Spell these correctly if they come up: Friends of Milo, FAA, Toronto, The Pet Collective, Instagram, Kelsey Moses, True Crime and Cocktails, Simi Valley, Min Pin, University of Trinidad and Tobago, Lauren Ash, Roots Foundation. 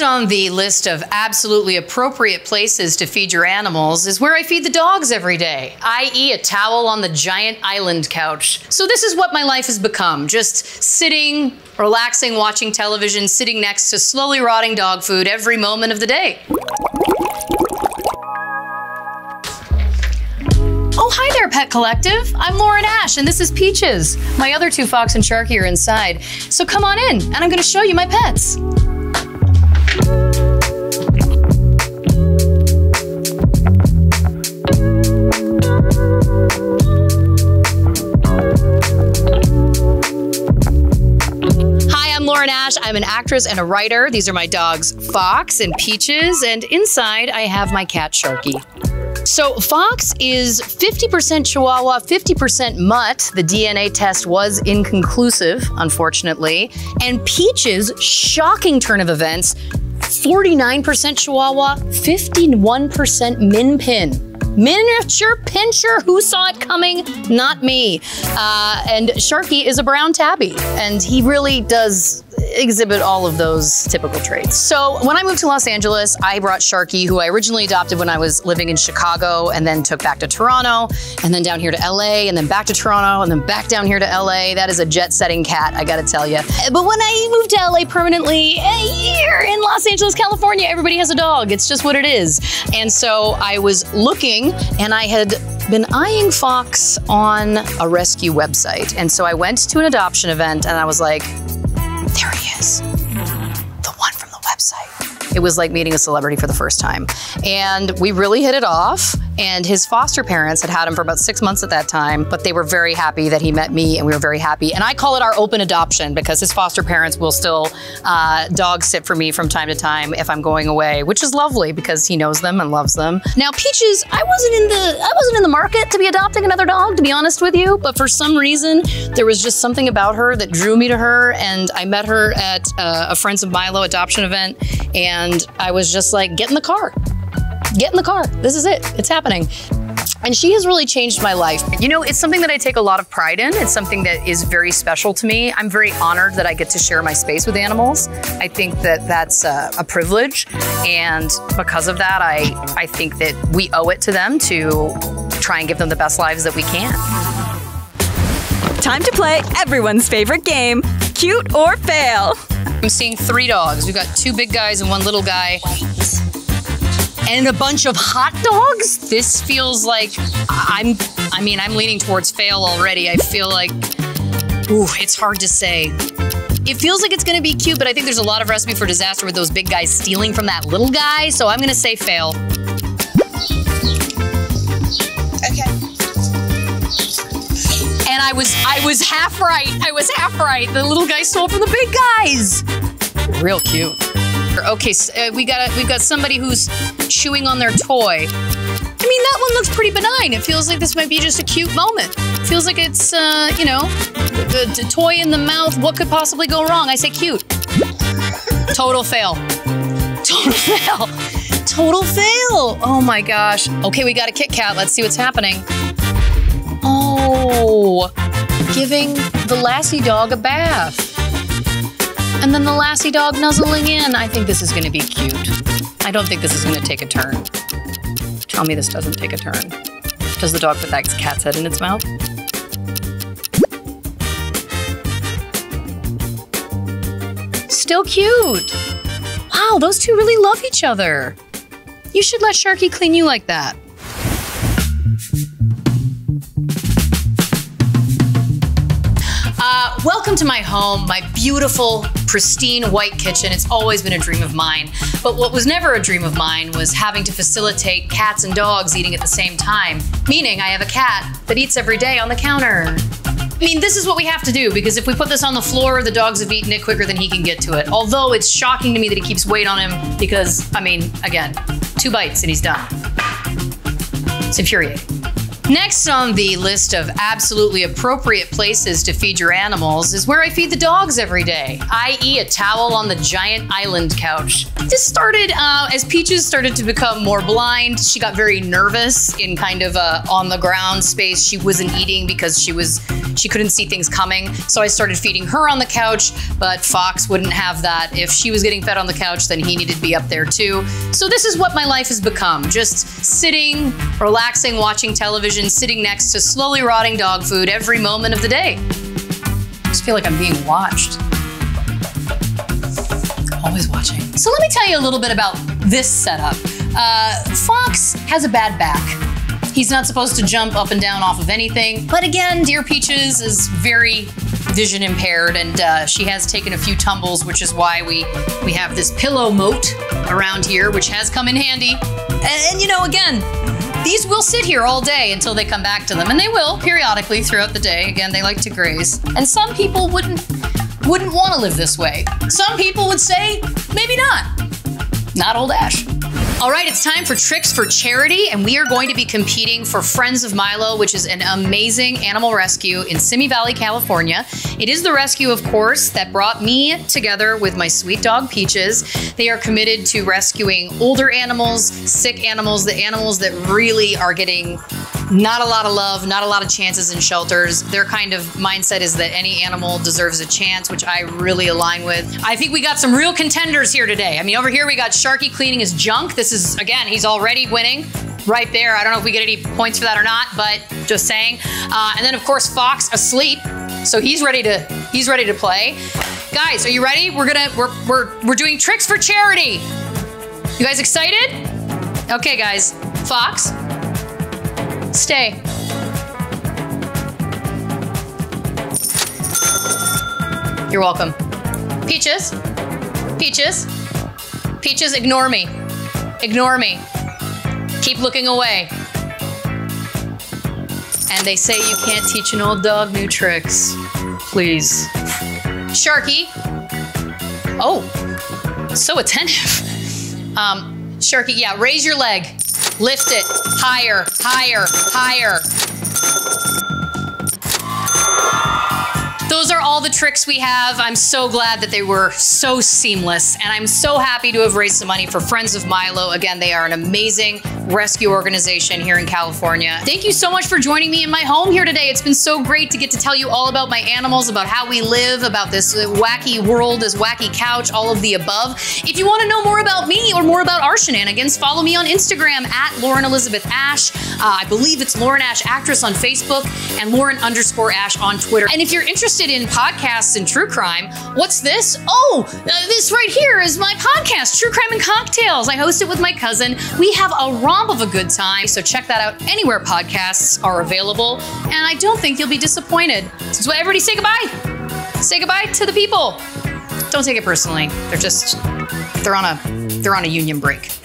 Next on the list of absolutely appropriate places to feed your animals is where I feed the dogs every day, i.e. a towel on the giant island couch. So this is what my life has become, just sitting, relaxing, watching television, sitting next to slowly rotting dog food every moment of the day. Oh, hi there, Pet Collective. I'm Lauren Ash, and this is Peaches. My other two, Fox and Sharky, are inside. So come on in, and I'm gonna show you my pets. Hi, I'm Lauren Ash. I'm an actress and a writer. These are my dogs, Fox and Peaches, and inside I have my cat, Sharky. So Fox is 50% Chihuahua, 50% mutt. The DNA test was inconclusive, unfortunately. And Peaches, shocking turn of events, 49% Chihuahua, 51% Min Pin. Miniature pincher, who saw it coming? Not me. And Sharky is a brown tabby, and he really does exhibit all of those typical traits. So when I moved to Los Angeles, I brought Sharky, who I originally adopted when I was living in Chicago, and then took back to Toronto, and then down here to LA, and then back to Toronto, and then back down here to LA. That is a jet-setting cat, I gotta tell you. But when I moved to LA permanently, here in Los Angeles, California, everybody has a dog. It's just what it is. And so I was looking, and I had been eyeing Fox on a rescue website. And so I went to an adoption event, and I was like, there he is, the one from the website. It was like meeting a celebrity for the first time. And we really hit it off, and his foster parents had had him for about 6 months at that time, but they were very happy that he met me, and we were very happy. And I call it our open adoption, because his foster parents will still dog sit for me from time to time if I'm going away, which is lovely because he knows them and loves them. Now Peaches, I wasn't in the market to be adopting another dog, to be honest with you, but for some reason, there was just something about her that drew me to her, and I met her at a Friends of Milo adoption event, and I was just like, get in the car. Get in the car. This is it. It's happening. And she has really changed my life. You know, it's something that I take a lot of pride in. It's something that is very special to me. I'm very honored that I get to share my space with animals. I think that that's a privilege. And because of that, I think that we owe it to them to try and give them the best lives that we can. Time to play everyone's favorite game, Cute or Fail. I'm seeing three dogs. We've got two big guys and one little guy. And a bunch of hot dogs? This feels like, I mean, I'm leaning towards fail already. I feel like, ooh, it's hard to say. It feels like it's gonna be cute, but I think there's a lot of recipe for disaster with those big guys stealing from that little guy, so I'm gonna say fail. Okay. And I was half right, I was half right. The little guy stole from the big guys. Real cute. Okay, so we've got somebody who's chewing on their toy. I mean, that one looks pretty benign. It feels like this might be just a cute moment. It feels like it's, you know, the toy in the mouth. What could possibly go wrong? I say cute. Total fail. Total fail. Total fail. Oh my gosh. Okay, we got a Kit Kat. Let's see what's happening. Oh, giving the lassie dog a bath. And then the lassie dog nuzzling in. I think this is gonna be cute. I don't think this is gonna take a turn. Tell me this doesn't take a turn. Does the dog put that cat's head in its mouth? Still cute. Wow, those two really love each other. You should let Sharky clean you like that. Welcome to my home, my beautiful, pristine white kitchen. It's always been a dream of mine. But what was never a dream of mine was having to facilitate cats and dogs eating at the same time. Meaning I have a cat that eats every day on the counter. I mean, this is what we have to do, because if we put this on the floor, the dogs have eaten it quicker than he can get to it. Although it's shocking to me that he keeps weight on him because, I mean, again, 2 bites and he's done. It's infuriating. Next on the list of absolutely appropriate places to feed your animals is where I feed the dogs every day, i.e. a towel on the giant island couch. This started as Peaches started to become more blind. She got very nervous in kind of a on the ground space. She wasn't eating because she was She couldn't see things coming. So I started feeding her on the couch, but Fox wouldn't have that. If she was getting fed on the couch, then he needed to be up there too. So this is what my life has become. Just sitting, relaxing, watching television, sitting next to slowly rotting dog food every moment of the day. I just feel like I'm being watched. Always watching. So let me tell you a little bit about this setup. Fox has a bad back. He's not supposed to jump up and down off of anything. But again, dear Peaches is very vision impaired, and she has taken a few tumbles, which is why we have this pillow moat around here, which has come in handy. And you know, again, these will sit here all day until they come back to them, and they will periodically throughout the day. Again, they like to graze. And some people wouldn't want to live this way. Some people would say, maybe not. Not old Ash. All right, it's time for Tricks for Charity, and we are going to be competing for Friends of Milo, which is an amazing animal rescue in Simi Valley, California. It is the rescue, of course, that brought me together with my sweet dog, Peaches. They are committed to rescuing older animals, sick animals, the animals that really are getting not a lot of love, not a lot of chances in shelters. Their kind of mindset is that any animal deserves a chance, which I really align with. I think we got some real contenders here today. I mean, over here we got Sharky cleaning his junk. This is, again, he's already winning right there. I don't know if we get any points for that or not, but just saying. And then of course, Fox asleep. So he's ready to play. Guys, are you ready? We're doing Tricks for Charity. You guys excited? Okay, guys, Fox. Stay. You're welcome. Peaches. Peaches. Peaches, ignore me. Ignore me. Keep looking away. And they say you can't teach an old dog new tricks. Please. Sharky. Oh, so attentive. Sharky, yeah, raise your leg. Lift it higher, higher, higher. Those are all the tricks we have. I'm so glad that they were so seamless, and I'm so happy to have raised some money for Friends of Milo. Again, they are an amazing rescue organization here in California. Thank you so much for joining me in my home here today. It's been so great to get to tell you all about my animals, about how we live, about this wacky world, this wacky couch, all of the above. If you want to know more about me or more about our shenanigans, follow me on Instagram at Lauren Elizabeth Ash. I believe it's Lauren Ash Actress on Facebook and Lauren_Ash on Twitter. And if you're interested in podcasts and true crime, what's this? Oh, this right here is my podcast, True Crime and Cocktails. I host it with my cousin. We have a of a good time, so check that out anywhere podcasts are available, and I don't think you'll be disappointed. So everybody say goodbye. Say goodbye to the people. Don't take it personally. They're on a union break.